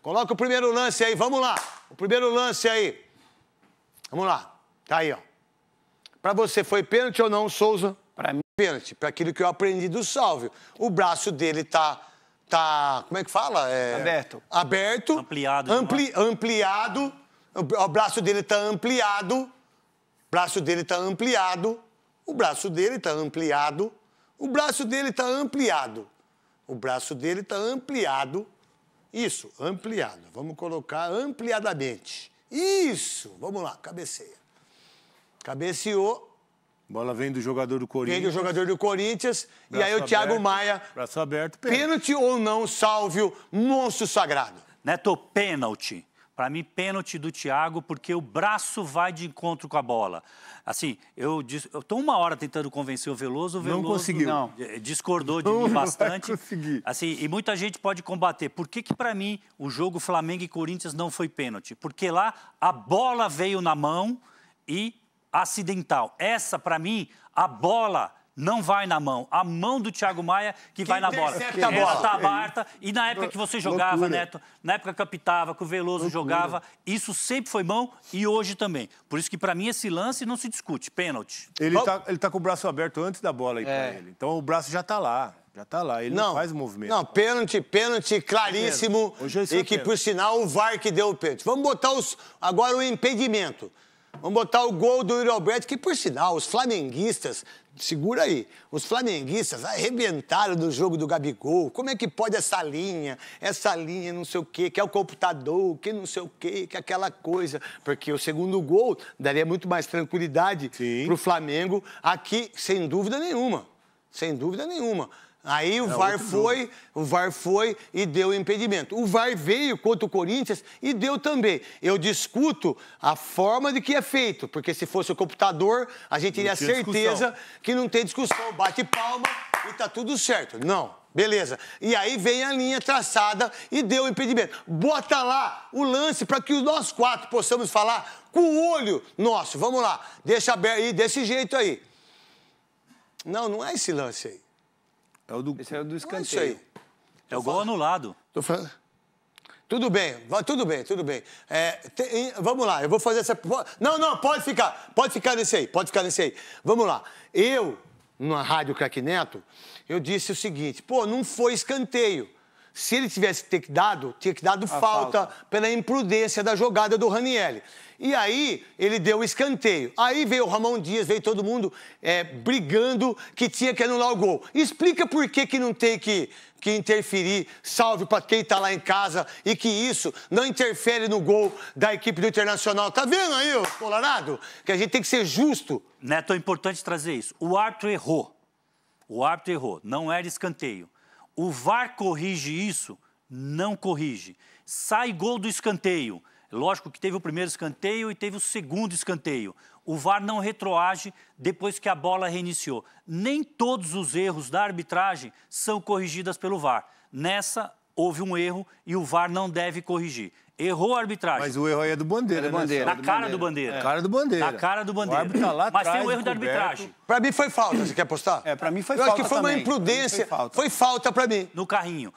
Coloca o primeiro lance aí, vamos lá. O primeiro lance aí. Vamos lá. Tá aí, ó. Pra você, foi pênalti ou não, Souza? Pra mim, pênalti. Pra aquilo que eu aprendi do Sálvio. O braço dele tá... Como é que fala? Aberto. Aberto. Ampliado. Ampliado. O braço dele tá ampliado. O braço dele tá ampliado. O braço dele tá ampliado. O braço dele tá ampliado. O braço dele tá ampliado. Isso, ampliado. Vamos colocar ampliadamente. Isso! Vamos lá, cabeceia. Cabeceou. Bola vem do jogador do Corinthians. Vem do jogador do Corinthians. Braço e aí o Thiago Maia. Braço aberto, pênalti. Pênalti ou não, Sálvio, monstro sagrado? Neto, pênalti. Para mim, pênalti do Thiago, porque o braço vai de encontro com a bola. Assim, eu estou uma hora tentando convencer o Veloso não conseguiu. Não, discordou de mim bastante. Não consegui. Assim, e muita gente pode combater. Por que que, para mim, o jogo Flamengo e Corinthians não foi pênalti? Porque lá a bola veio na mão e acidental. Essa, para mim, a bola... Não vai na mão. A mão do Thiago Maia que vai na bola. Ela tá aberta. E na época que você jogava, Loucura. Neto, na época que eu pitava, que o Veloso Loucura. Jogava, isso sempre foi mão e hoje também. Por isso que, pra mim, esse lance não se discute. Pênalti. Ele tá com o braço aberto antes da bola aí pra ele. Então, o braço já tá lá. Já tá lá. Ele não faz o movimento. Não, pênalti claríssimo. E que, por sinal, o VAR que deu o pênalti. Vamos botar agora o impedimento. Vamos botar o gol do Yuri Alberto, que, por sinal, os flamenguistas... Segura aí. Os flamenguistas arrebentaram no jogo do Gabigol. Como é que pode essa linha não sei o quê, que é o computador, que não sei o quê, que é aquela coisa. Porque o segundo gol daria muito mais tranquilidade pro Flamengo aqui, sem dúvida nenhuma. Sem dúvida nenhuma. Aí o VAR foi e deu impedimento. O VAR veio contra o Corinthians e deu também. Eu discuto a forma de que é feito, porque se fosse o computador, a gente teria certeza que não tem discussão. Bate palma e tá tudo certo. Não, beleza. E aí vem a linha traçada e deu impedimento. Bota lá o lance para que nós quatro possamos falar com o olho nosso. Vamos lá, deixa aberto aí, desse jeito aí. Não, não é esse lance aí. É o do... Esse é o do escanteio. É isso aí. É o gol anulado. Tô falando. Tudo bem. Vamos lá, eu vou fazer essa... Não, pode ficar nesse aí, Vamos lá. Eu, na Rádio Craque Neto, eu disse o seguinte, não foi escanteio. Se ele tivesse tinha que dado falta pela imprudência da jogada do Ranieri. E aí, ele deu o escanteio. Aí veio o Ramon Dias, veio todo mundo brigando que tinha que anular o gol. Explica por que não tem que interferir, Sálvio, para quem tá lá em casa, e que isso não interfere no gol da equipe do Internacional. Tá vendo aí, ô Colorado? Que a gente tem que ser justo. Neto, é importante trazer isso. O árbitro errou. Não era escanteio. O VAR corrige isso? Não corrige. Sai gol do escanteio. Lógico que teve o primeiro escanteio e teve o segundo escanteio. O VAR não retroage depois que a bola reiniciou. Nem todos os erros da arbitragem são corrigidos pelo VAR. Nessa, houve um erro e o VAR não deve corrigir. Errou a arbitragem. Mas o erro aí é do Bandeira, né? Na cara do Bandeira. Na cara do Bandeira. O árbitro tá lá atrás. Mas tem o erro da arbitragem. Pra mim foi falta, você quer apostar? Pra mim foi falta. Eu acho que foi uma imprudência. Foi falta pra mim. No carrinho.